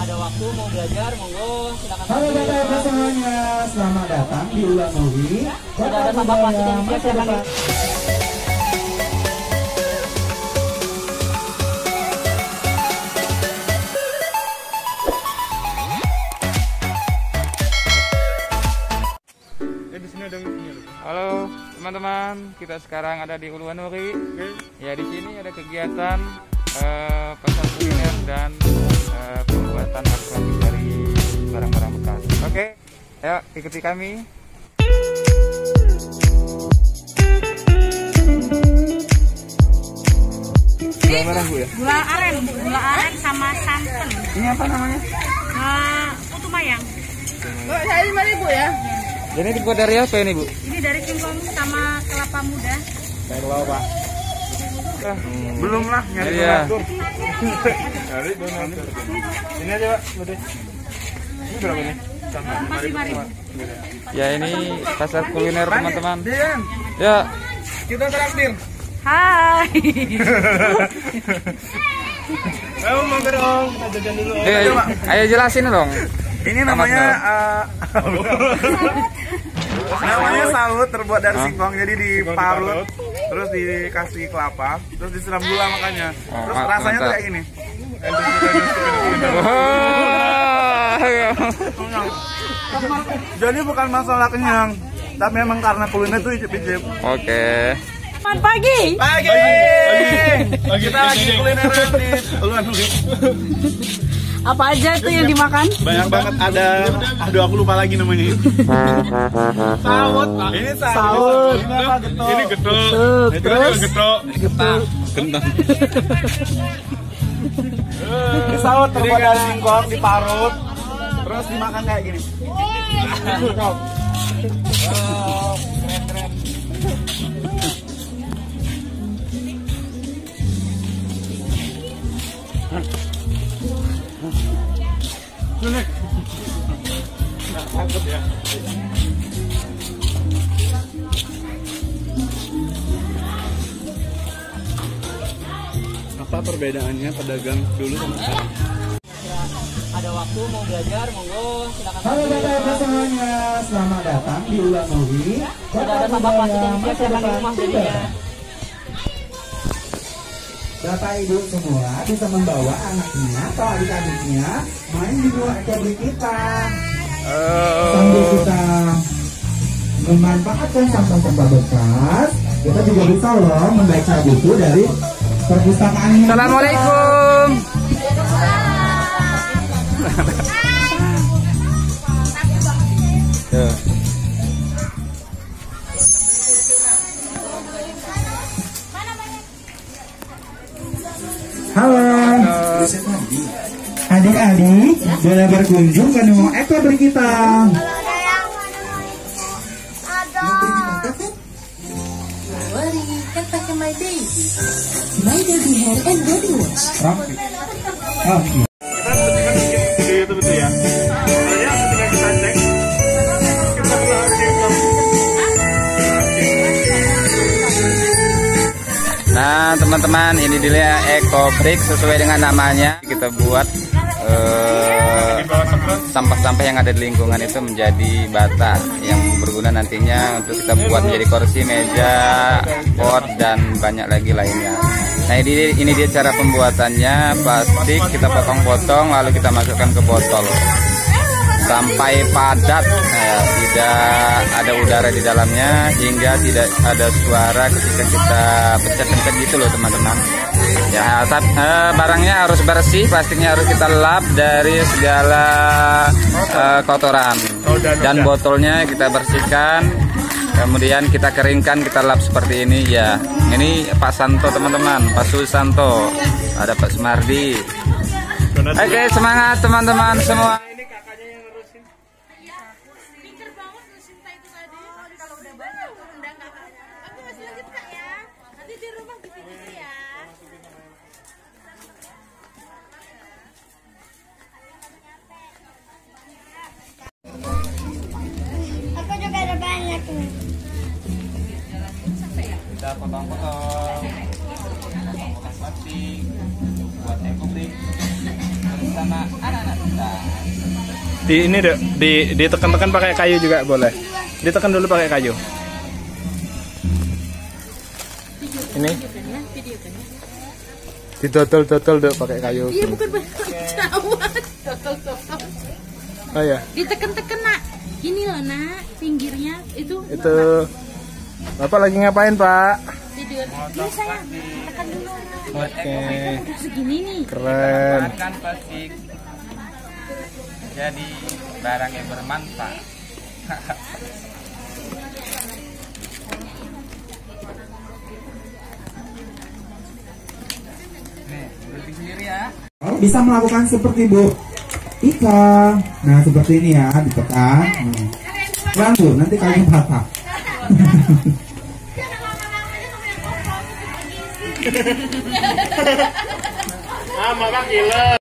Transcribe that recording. ada waktu mau belajar, monggo silakan. Halo Bapak-Bapak semuanya, selamat datang di Uluan Nughik. Sudah ada sampah plastik yang siap, silakan. Halo teman-teman, kita sekarang ada di Uluan Nughik. Ya, di sini ada kegiatan pasar kuliner dan pembuatan akrobat dari barang-barang bekas. Oke, ayo ikuti kami. Gula merah Bu ya? Gula aren sama santan. Ini apa namanya? Putumayang. Bu, saya 5.000 ya. Jadi dibuat dari apa ini Bu? Ini dari singkong sama kelapa muda. Kelapa. Belum lah nyari donatur. Nyari donatur. Ini aja Pak. Ini berapa nih? Ya ini pasar kuliner teman-teman. Ya. Kita traktir. Hai. Kamu mau dong? Kita jajan dulu. Ayo jelasin dong. Ini namanya salut, terbuat dari singkong, jadi diparut terus dikasih kelapa terus disiram gula, makanya terus rasanya tuh kayak gini. Jadi bukan masalah kenyang, tapi memang karena kuliner tuh icip-icip. Oke. Selamat pagi. Pagi. Kita lagi kulineran di Uluan Nughik. Apa aja tuh yang dimakan? Banyak banget, ada, aduh aku lupa lagi namanya. Sawut. Ini getuk. Terus getuk. Kentang. Sawut terbuat dari singkong, diparut, terus dimakan kayak gini. Apa perbedaannya pedagang dulu sama sekarang? Ada waktu mau belajar, monggo silakan. Halo Bapak-Bapak semuanya, selamat datang di Uluan Nughik. Sudah ada sampah plastik yang siap siapkan di rumah jadinya. Bapak Ibu semua bisa membawa anaknya atau adik-adiknya main di luar ecobrick kita. Sambil kita memanfaatkan sampah-sampah bekas, kita juga bisa loh membaca buku dari perpustakaan. Assalamualaikum. Halo. Adik-adik, boleh berkunjung ke rumah ekoprint kita. My baby hair and body wash. Kita ketika bikin video itu betul ya. Soalnya ketika kita cek, kita harus. Nah teman-teman, ini dia ecobrick sesuai dengan namanya. Kita buat sampah-sampah yang ada di lingkungan itu menjadi bata yang berguna nantinya untuk kita buat menjadi kursi, meja, pot, dan banyak lagi lainnya. Nah ini dia cara pembuatannya. Plastik kita potong-potong lalu kita masukkan ke botol sampai padat, tidak ada udara di dalamnya hingga tidak ada suara ketika kita pencet-pencet gitu loh teman-teman. Ya, barangnya harus bersih, plastiknya harus kita lap dari segala kotoran. Dan botolnya kita bersihkan, kemudian kita keringkan, kita lap seperti ini ya. Ini Pak Santo teman-teman, Pak Susanto, ada Pak Sumardi. Oke, semangat teman-teman semua. Ini kakaknya yang ngurusin. Iya, pinter banget Lucinta itu tadi. Kalau udah banyak tuh undang kakaknya. Oke, masih lanjut Kak ya. Nanti di rumah dipikir ya. Kita potong-potong, buat ecobrick, terus sama anak-anak kita. Di ini deh, ditekan-tekan pakai kayu juga boleh. Ditekan dulu pakai kayu. Ini didotol-dotol deh pakai kayu. Iya bukan pakai cawat. Dotol-dotol. Oh ya. Ditekan-tekan nak. Gini loh nak, pinggirnya itu. Itu. Bapak lagi ngapain Pak? Tidur. Ini sayang, tekan dulu. Oke. Udah segini nih. Keren. Makan plastik. Jadi barang yang bermanfaat. Nih, berhenti sendiri ya. Bisa melakukan seperti Bu Ika. Nah, seperti ini ya, ditekan. Pelan Bu, nanti kalian patah. Ah, mama gila.